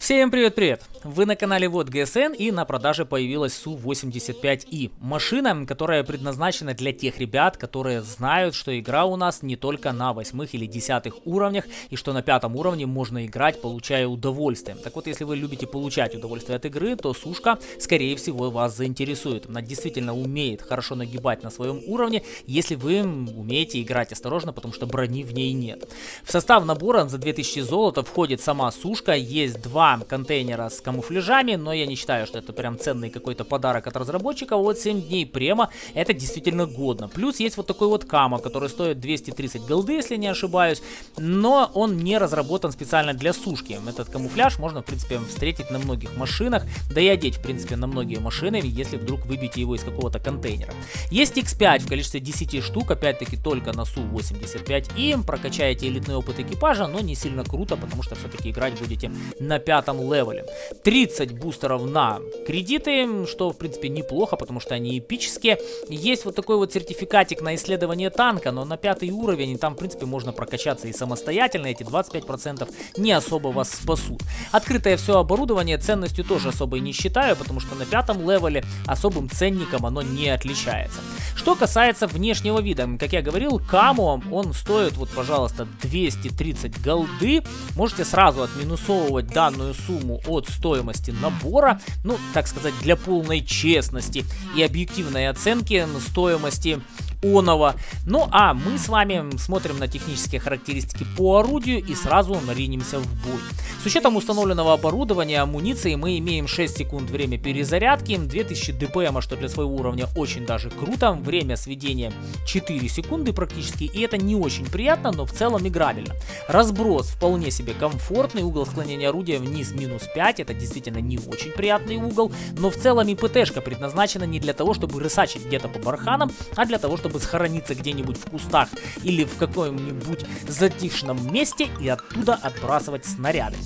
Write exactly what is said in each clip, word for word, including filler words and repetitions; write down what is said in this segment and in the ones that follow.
Всем привет-привет! Вы на канале Вот ГСН, и на продаже появилась Су восемьдесят пять И. Машина, которая предназначена для тех ребят, которые знают, что игра у нас не только на восьмых или десятых уровнях, и что на пятом уровне можно играть, получая удовольствие. Так вот, если вы любите получать удовольствие от игры, то сушка, скорее всего, вас заинтересует. Она действительно умеет хорошо нагибать на своем уровне, если вы умеете играть осторожно, потому что брони в ней нет. В состав набора за две тысячи золота входит сама сушка, есть два контейнера с камуфляжами, но я не считаю, что это прям ценный какой-то подарок от разработчика. Вот семь дней према, это действительно годно. Плюс есть вот такой вот кама, который стоит двести тридцать голды, если не ошибаюсь, но он не разработан специально для сушки. Этот камуфляж можно, в принципе, встретить на многих машинах, да и одеть, в принципе, на многие машины, если вдруг выбьете его из какого-то контейнера. Есть икс пять в количестве десяти штук, опять-таки только на Су восемьдесят пять И, прокачаете элитный опыт экипажа, но не сильно круто, потому что все-таки играть будете на пятом левеле. тридцать бустеров на кредиты, что в принципе неплохо, потому что они эпические. Есть вот такой вот сертификатик на исследование танка, но на пятый уровень, и там в принципе можно прокачаться и самостоятельно, эти двадцать пять процентов не особо вас спасут. Открытое все оборудование ценностью тоже особо и не считаю, потому что на пятом левеле особым ценником оно не отличается. Что касается внешнего вида, как я говорил, каму, он стоит, вот пожалуйста, двести тридцать голды, можете сразу отминусовывать данную сумму от стоимости набора, ну, так сказать, для полной честности и объективной оценки стоимости оного. Ну, а мы с вами смотрим на технические характеристики по орудию и сразу ринемся в бой. С учетом установленного оборудования, амуниции, мы имеем шесть секунд время перезарядки, две тысячи ДПМ, что для своего уровня очень даже круто, время сведения четыре секунды практически, и это не очень приятно, но в целом играбельно. Разброс вполне себе комфортный, угол склонения орудия вниз минус пять, это действительно не очень приятный угол, но в целом и ПТшка предназначена не для того, чтобы рысачить где-то по барханам, а для того, чтобы схорониться где-нибудь в кустах или в каком-нибудь затишном месте и оттуда отбрасывать снаряды.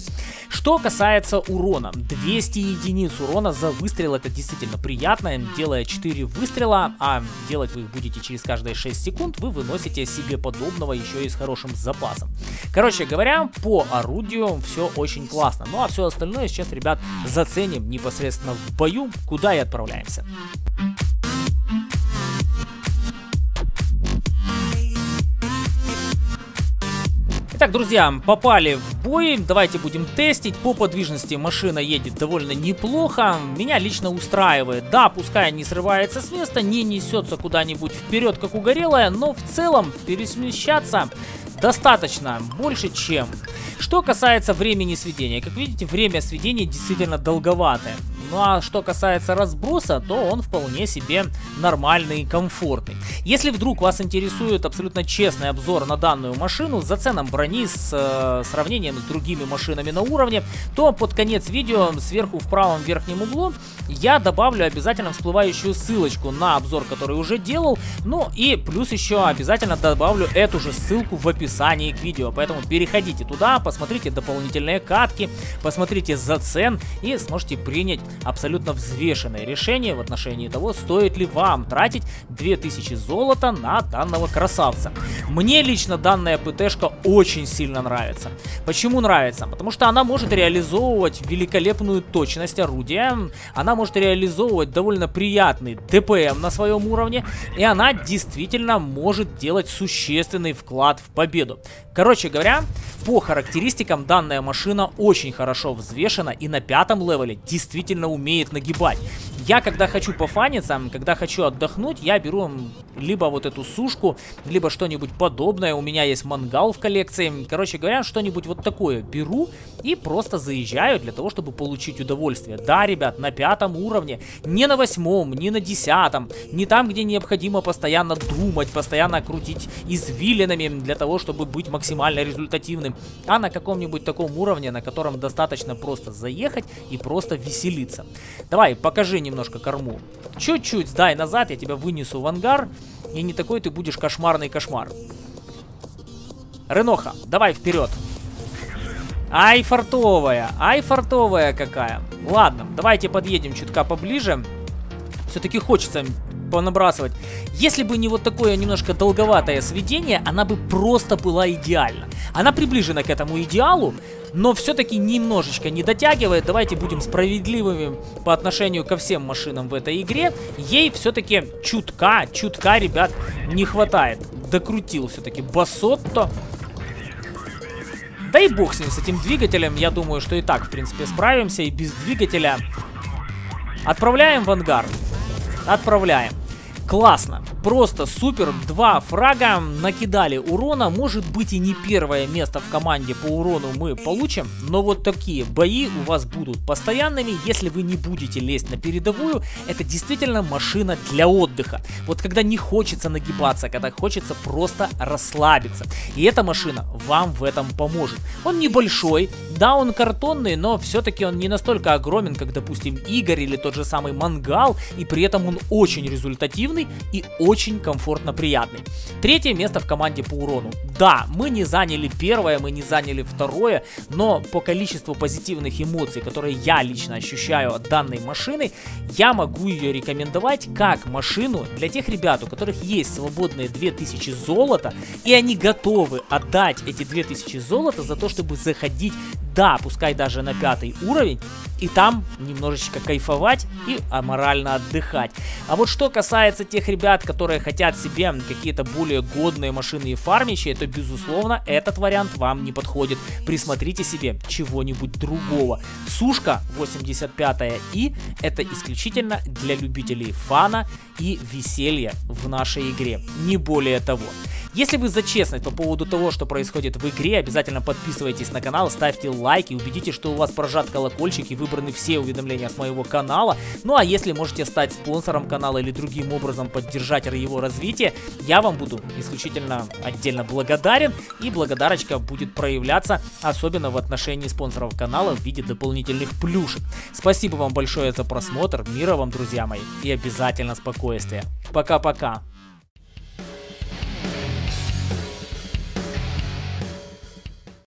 Что касается урона, двести единиц урона за выстрел, это действительно приятно, делая четыре выстрела, а делать вы их будете через каждые шесть секунд, вы выносите себе подобного еще и с хорошим запасом. Короче говоря, по орудию все очень классно, ну а все остальное сейчас, ребят, заценим непосредственно в бою, куда и отправляемся. Итак, друзья, попали в бой, давайте будем тестить. По подвижности машина едет довольно неплохо, меня лично устраивает. Да, пускай не срывается с места, не несется куда-нибудь вперед, как угорелая, но в целом пересмещаться достаточно, больше чем. Что касается времени сведения, как видите, время сведения действительно долговатое. Ну а что касается разброса, то он вполне себе нормальный и комфортный. Если вдруг вас интересует абсолютно честный обзор на данную машину с заценом брони, с э, сравнением с другими машинами на уровне, то под конец видео сверху в правом верхнем углу я добавлю обязательно всплывающую ссылочку на обзор, который уже делал. Ну и плюс еще обязательно добавлю эту же ссылку в описании к видео. Поэтому переходите туда, посмотрите дополнительные катки, посмотрите зацен и сможете принять абсолютно взвешенное решение в отношении того, стоит ли вам тратить две тысячи золота на данного красавца. Мне лично данная ПТшка очень сильно нравится. Почему нравится? Потому что она может реализовывать великолепную точность орудия, она может реализовывать довольно приятный ДПМ на своем уровне, и она действительно может делать существенный вклад в победу. Короче говоря, по характеристикам данная машина очень хорошо взвешена и на пятом левеле действительно умеет нагибать. Я когда хочу пофаниться, когда хочу отдохнуть, я беру либо вот эту сушку, либо что-нибудь подобное. У меня есть мангал в коллекции. Короче говоря, что-нибудь вот такое беру и просто заезжаю для того, чтобы получить удовольствие. Да, ребят, на пятом уровне, не на восьмом, не на десятом, не там, где необходимо постоянно думать, постоянно крутить извилинами для того, чтобы быть максимально результативным, а на каком-нибудь таком уровне, на котором достаточно просто заехать и просто веселиться. Давай, покажи немножко корму. Чуть-чуть сдай назад, я тебя вынесу в ангар. И не такой ты будешь кошмарный кошмар. Реноха, давай вперед. Ай, фартовая. Ай, фартовая какая. Ладно, давайте подъедем чутка поближе. Все-таки хочется понабрасывать. Если бы не вот такое немножко долговатое сведение, она бы просто была идеальна. Она приближена к этому идеалу, но все-таки немножечко не дотягивает. Давайте будем справедливыми по отношению ко всем машинам в этой игре. Ей все-таки чутка, чутка, ребят, не хватает. Докрутил все-таки Басотто. Да и бог с ним, с этим двигателем. Я думаю, что и так, в принципе, справимся. И без двигателя. Отправляем в ангар. Отправляем. Классно. Просто супер. Два фрага. Накидали урона. Может быть, и не первое место в команде по урону мы получим. Но вот такие бои у вас будут постоянными. Если вы не будете лезть на передовую, это действительно машина для отдыха. Вот когда не хочется нагибаться, когда хочется просто расслабиться. И эта машина вам в этом поможет. Он небольшой, да, он картонный, но все-таки он не настолько огромен, как, допустим, Игорь или тот же самый Мангал. И при этом он очень результативный и очень комфортно приятный. Третье место в команде по урону. Да, мы не заняли первое, мы не заняли второе, но по количеству позитивных эмоций, которые я лично ощущаю от данной машины, я могу ее рекомендовать как машину для тех ребят, у которых есть свободные две тысячи золота, и они готовы отдать эти две тысячи золота за то, чтобы заходить, да, пускай даже на пятый уровень, и там немножечко кайфовать и аморально отдыхать. А вот что касается тех ребят, которые хотят себе какие-то более годные машины и фармящие, то, безусловно, этот вариант вам не подходит. Присмотрите себе чего-нибудь другого. Сушка восемьдесят пятая И это исключительно для любителей фана и веселья в нашей игре. Не более того. Если вы за честность по поводу того, что происходит в игре, обязательно подписывайтесь на канал, ставьте лайки, убедитесь, что у вас прожат колокольчик и выбраны все уведомления с моего канала. Ну а если можете стать спонсором канала или другим образом поддержать его развитие, я вам буду исключительно отдельно благодарен, и благодарочка будет проявляться особенно в отношении спонсоров канала в виде дополнительных плюшек. Спасибо вам большое за просмотр, мира вам, друзья мои, и обязательно спокойствия. Пока-пока.